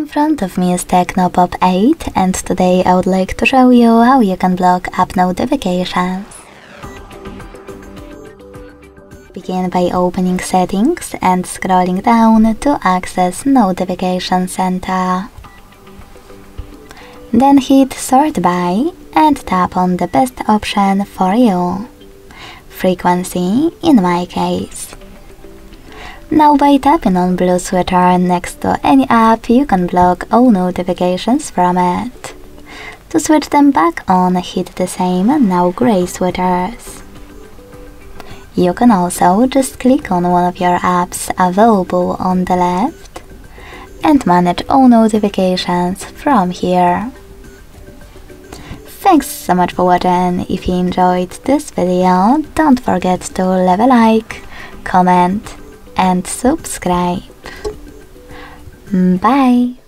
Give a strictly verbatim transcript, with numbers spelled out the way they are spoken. In front of me is TECNO Pop eight, and today I would like to show you how you can block app notifications. Begin by opening Settings and scrolling down to access Notification Center. Then hit Sort By and tap on the best option for you. Frequency in my case. Now by tapping on blue sweater next to any app, you can block all notifications from it. To switch them back on, hit the same now grey sweaters. You can also just click on one of your apps available on the left and manage all notifications from here. Thanks so much for watching. If you enjoyed this video, don't forget to leave a like, comment, and subscribe. Bye!